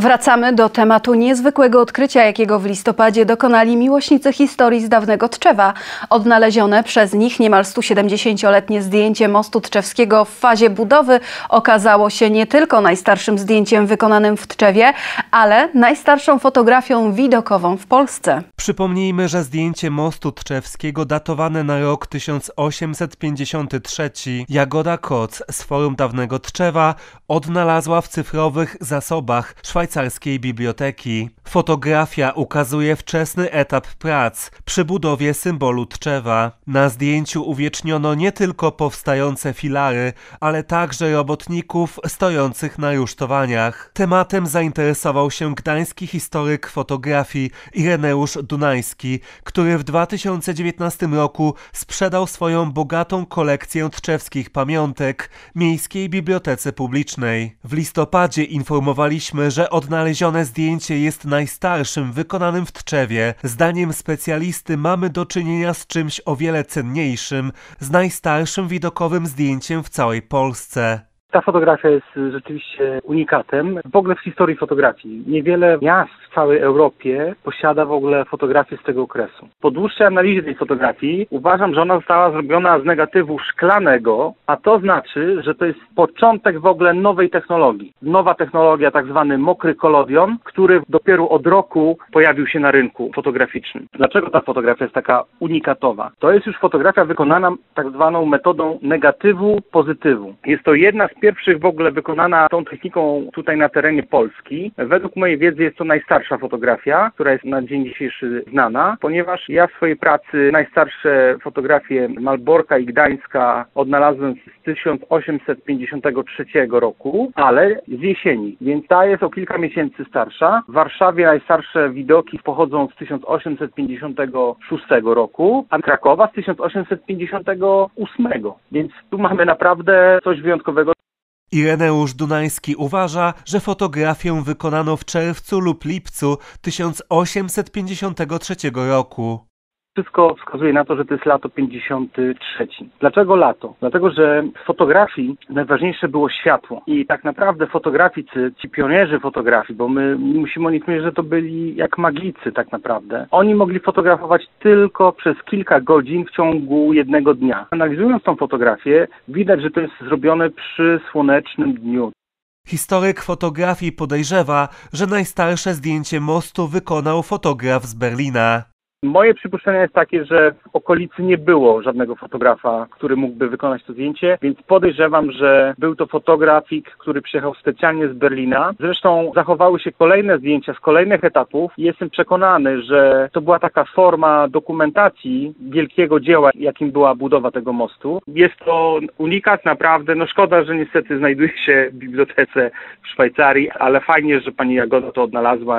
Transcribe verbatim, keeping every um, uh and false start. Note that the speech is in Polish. Wracamy do tematu niezwykłego odkrycia, jakiego w listopadzie dokonali miłośnicy historii z dawnego Tczewa. Odnalezione przez nich niemal stusiedemdziesięcioletnie zdjęcie mostu tczewskiego w fazie budowy okazało się nie tylko najstarszym zdjęciem wykonanym w Tczewie, ale najstarszą fotografią widokową w Polsce. Przypomnijmy, że zdjęcie mostu tczewskiego datowane na rok tysiąc osiemset pięćdziesiąty trzeci Jagoda Koc z Forum Dawnego Tczewa odnalazła w cyfrowych zasobach Szwajcarskiej Biblioteki. Fotografia ukazuje wczesny etap prac przy budowie symbolu Tczewa. Na zdjęciu uwieczniono nie tylko powstające filary, ale także robotników stojących na rusztowaniach. Tematem zainteresował się gdański historyk fotografii Ireneusz Dunarowski, który w dwa tysiące dziewiętnastym roku sprzedał swoją bogatą kolekcję tczewskich pamiątek Miejskiej Bibliotece Publicznej. W listopadzie informowaliśmy, że odnalezione zdjęcie jest najstarszym wykonanym w Tczewie. Zdaniem specjalisty mamy do czynienia z czymś o wiele cenniejszym, z najstarszym widokowym zdjęciem w całej Polsce. Ta fotografia jest rzeczywiście unikatem w ogóle w historii fotografii. Niewiele miast w całej Europie posiada w ogóle fotografię z tego okresu. Po dłuższej analizie tej fotografii uważam, że ona została zrobiona z negatywu szklanego, a to znaczy, że to jest początek w ogóle nowej technologii. Nowa technologia, tak zwany mokry kolodion, który dopiero od roku pojawił się na rynku fotograficznym. Dlaczego ta fotografia jest taka unikatowa? To jest już fotografia wykonana tak zwaną metodą negatywu pozytywu. Jest to jedna z pierwszych w ogóle wykonana tą techniką tutaj na terenie Polski. Według mojej wiedzy jest to najstarsza fotografia, która jest na dzień dzisiejszy znana, ponieważ ja w swojej pracy najstarsze fotografie Malborka i Gdańska odnalazłem z tysiąc osiemset pięćdziesiątego trzeciego roku, ale z jesieni, więc ta jest o kilka miesięcy starsza. W Warszawie najstarsze widoki pochodzą z tysiąc osiemset pięćdziesiątego szóstego roku, a Krakowa z tysiąc osiemset pięćdziesiątego ósmego. Więc tu mamy naprawdę coś wyjątkowego. Ireneusz Dunarowski uważa, że fotografię wykonano w czerwcu lub lipcu tysiąc osiemset pięćdziesiątego trzeciego roku. Wszystko wskazuje na to, że to jest lato pięćdziesiąte trzecie. Dlaczego lato? Dlatego, że w fotografii najważniejsze było światło. I tak naprawdę fotograficy, ci pionierzy fotografii, bo my musimy o nich mówić, że to byli jak maglicy tak naprawdę. Oni mogli fotografować tylko przez kilka godzin w ciągu jednego dnia. Analizując tą fotografię, widać, że to jest zrobione przy słonecznym dniu. Historyk fotografii podejrzewa, że najstarsze zdjęcie mostu wykonał fotograf z Berlina. Moje przypuszczenie jest takie, że w okolicy nie było żadnego fotografa, który mógłby wykonać to zdjęcie, więc podejrzewam, że był to fotografik, który przyjechał specjalnie z Berlina. Zresztą zachowały się kolejne zdjęcia z kolejnych etapów i jestem przekonany, że to była taka forma dokumentacji wielkiego dzieła, jakim była budowa tego mostu. Jest to unikat naprawdę, no szkoda, że niestety znajduje się w bibliotece w Szwajcarii, ale fajnie, że pani Jagoda to odnalazła.